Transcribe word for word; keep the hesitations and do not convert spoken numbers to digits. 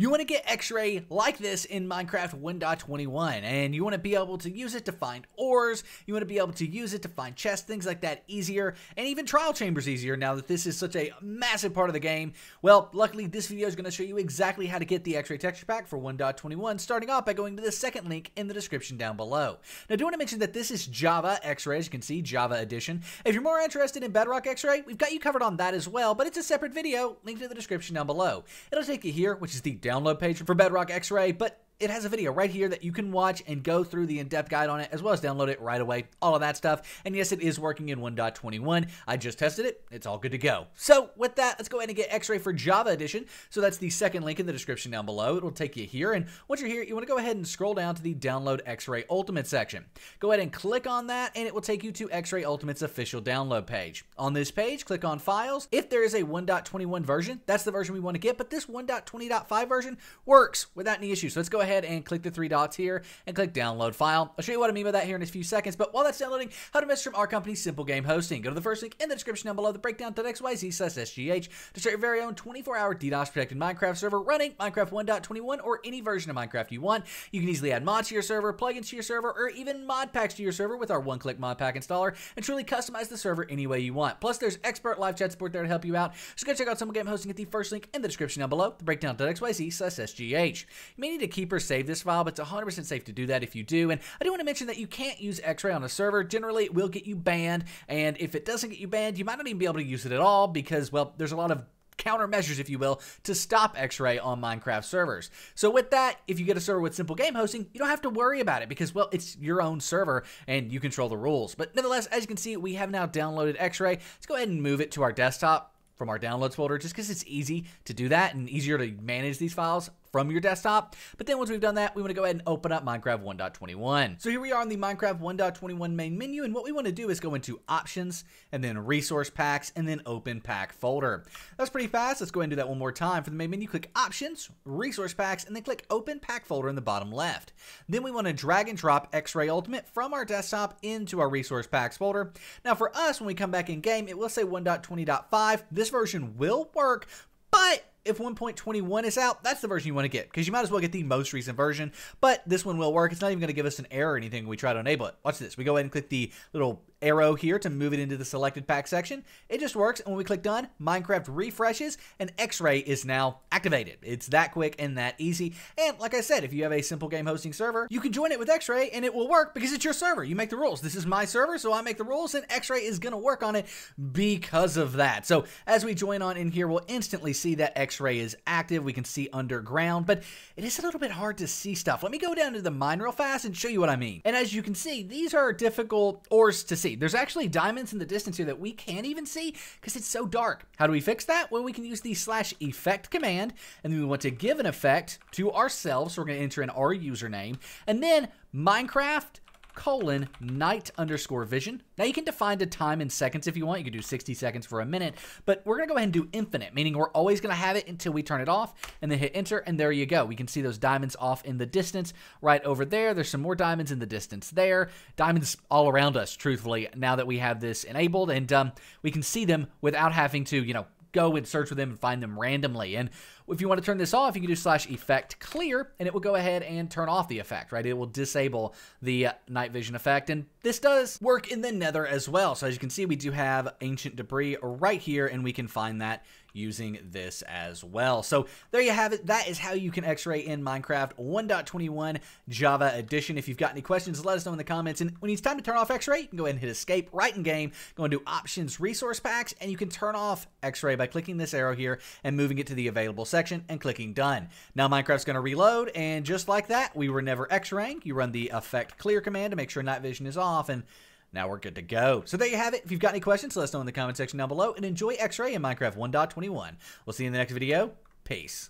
You want to get X-Ray like this in Minecraft one point twenty-one, and you want to be able to use it to find ores, you want to be able to use it to find chests, things like that easier, and even trial chambers easier now that this is such a massive part of the game. Well, luckily this video is going to show you exactly how to get the X-Ray texture pack for one point twenty-one, starting off by going to the second link in the description down below. Now, I do want to mention that this is Java X-Ray, as you can see, Java Edition. If you're more interested in Bedrock X-Ray, we've got you covered on that as well, but it's a separate video, linked in the description down below. It'll take you here, which is the download page for Bedrock X-Ray, but it has a video right here that you can watch and go through the in-depth guide on it, as well as download it right away, all of that stuff. And yes, it is working in one point twenty-one. I just tested it. It's all good to go. So with that, let's go ahead and get X-Ray for Java Edition. So that's the second link in the description down below. It'll take you here. And once you're here, you want to go ahead and scroll down to the Download X-Ray Ultimate section. Go ahead and click on that, and it will take you to X-Ray Ultimate's official download page. On this page, click on Files. If there is a one point twenty-one version, that's the version we want to get, but this one point twenty point five version works without any issue. So let's go ahead ahead and click the three dots here and click download file. I'll show you what I mean by that here in a few seconds, but while that's downloading, how to message from our company Simple Game Hosting. Go to the first link in the description down below, the breakdown dot x y z slash s g h, to start your very own twenty-four hour DDoS protected Minecraft server running Minecraft one point twenty-one or any version of Minecraft you want. You can easily add mods to your server, plugins to your server, or even mod packs to your server with our one-click mod pack installer, and truly customize the server any way you want. Plus, there's expert live chat support there to help you out, so go check out Simple Game Hosting at the first link in the description down below, the breakdown dot x y z slash s g h. You may need to keep or save this file, but it's one hundred percent safe to do that if you do. And I do want to mention that you can't use X-Ray on a server. Generally, it will get you banned, and if it doesn't get you banned, you might not even be able to use it at all because, well, there's a lot of countermeasures, if you will, to stop X-Ray on Minecraft servers. So with that, if you get a server with Simple Game Hosting, you don't have to worry about it because, well, it's your own server and you control the rules. But nonetheless, as you can see, we have now downloaded X-Ray. Let's go ahead and move it to our desktop from our downloads folder, just because it's easy to do that and easier to manage these files from your desktop. But then once we've done that, we want to go ahead and open up Minecraft one point twenty-one. So here we are in the Minecraft one point twenty-one main menu, and what we want to do is go into options and then resource packs and then open pack folder. That's pretty fast. Let's go ahead and do that one more time. For the main menu, click options, resource packs, and then click open pack folder in the bottom left. Then we want to drag and drop X-Ray Ultimate from our desktop into our resource packs folder. Now for us, when we come back in game, it will say one point twenty point five. This version will work, but if one point twenty-one is out, that's the version you want to get because you might as well get the most recent version, but this one will work. It's not even going to give us an error or anything when we try to enable it. Watch this. We go ahead and click the little arrow here to move it into the selected pack section. It just works, and when we click done, Minecraft refreshes and X-Ray is now activated. It's that quick and that easy, and like I said, if you have a Simple Game Hosting server, you can join it with X-Ray and it will work because it's your server. You make the rules. This is my server, so I make the rules, and X-Ray is going to work on it because of that. So as we join on in here, we'll instantly see that X-Ray X-Ray is active. We can see underground, but it is a little bit hard to see stuff. Let me go down to the mine real fast and show you what I mean. And as you can see, these are difficult ores to see. There's actually diamonds in the distance here that we can't even see because it's so dark. How do we fix that? Well, we can use the slash effect command, and then we want to give an effect to ourselves. So we're going to enter in our username and then Minecraft colon night underscore vision. Now you can define the time in seconds if you want. You can do sixty seconds for a minute, but we're going to go ahead and do infinite, meaning we're always going to have it until we turn it off, and then hit enter, and there you go. We can see those diamonds off in the distance right over there. There's some more diamonds in the distance there. Diamonds all around us, truthfully, now that we have this enabled, and um, we can see them without having to, you know, go and search for them and find them randomly. And if you want to turn this off, you can do slash effect clear, and it will go ahead and turn off the effect, right? It will disable the uh, night vision effect. And this does work in the Nether as well. So as you can see, we do have ancient debris right here, and we can find that using this as well. So there you have it. That is how you can X-Ray in Minecraft one point twenty-one Java Edition. If you've got any questions, let us know in the comments. And when it's time to turn off X-Ray, you can go ahead and hit escape right in game, go into options, resource packs, and you can turn off X-Ray by clicking this arrow here and moving it to the available section and clicking done. Now Minecraft's going to reload, and just like that, we were never X-Raying. You run the effect clear command to make sure night vision is off, and now we're good to go. So there you have it. If you've got any questions, let us know in the comment section down below, and enjoy X-Ray in Minecraft one point twenty-one. We'll see you in the next video. Peace.